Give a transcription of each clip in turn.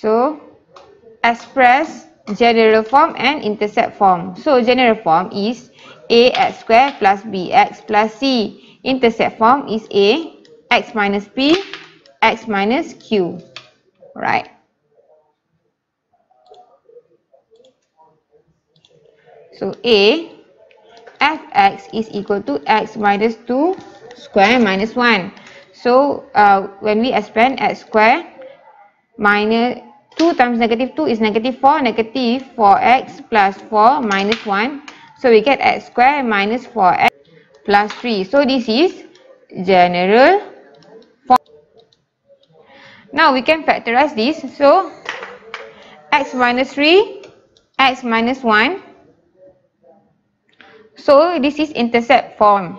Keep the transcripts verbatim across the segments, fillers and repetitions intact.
So, express general form and intercept form. So, general form is ax square plus bx plus c. Intercept form is a x minus p, x minus q. Right. So, a fx is equal to x minus two square minus one. So, uh, when we expand x square minus two times negative two is negative four, negative four x plus four minus one. So, we get x square minus four x plus three. So, this is general form. Now, we can factorize this. So, x minus three, x minus one. So, this is intercept form.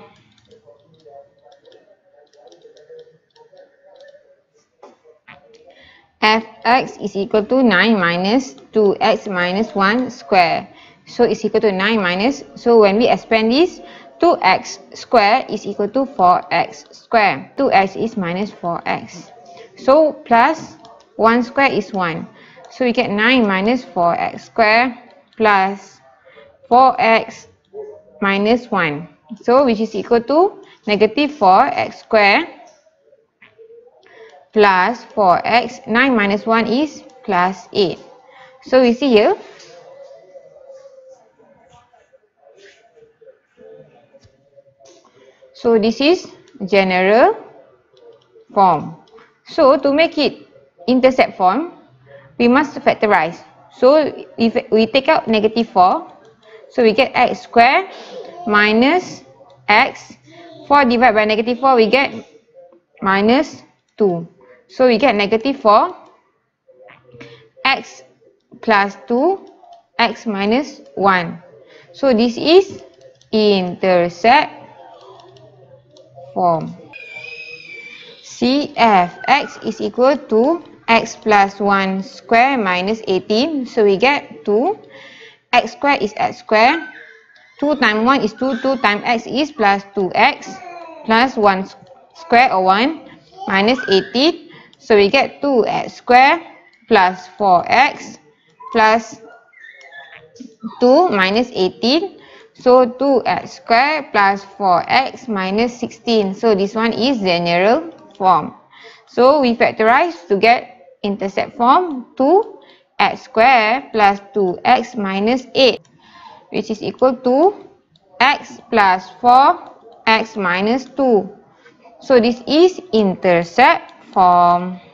Fx is equal to nine minus two x minus one square. So, it's equal to nine minus. So, when we expand this, two x square is equal to four x square. two x is minus four x. So, plus one square is one. So, we get nine minus four x square plus four x minus one. So, which is equal to negative four x square plus four x. nine minus one is plus eight. So, we see here. So, this is general form. So, to make it intercept form, we must factorize. So, if we take out negative four, so we get x square minus x. four divided by negative four, we get minus two. So, we get negative four, x plus two, x minus one. So, this is intercept form. C f x is equal to x plus one square minus eighteen. So, we get two. X square is x square. two times one is two. two times x is plus two x plus one square or one. Minus eighteen. So, we get two x square plus four x plus two minus eighteen. So, two x square plus four x minus sixteen. So, this one is general form. So, we factorize to get intercept form. two x square plus two x minus eight, which is equal to x plus four x minus two. So, this is intercept form.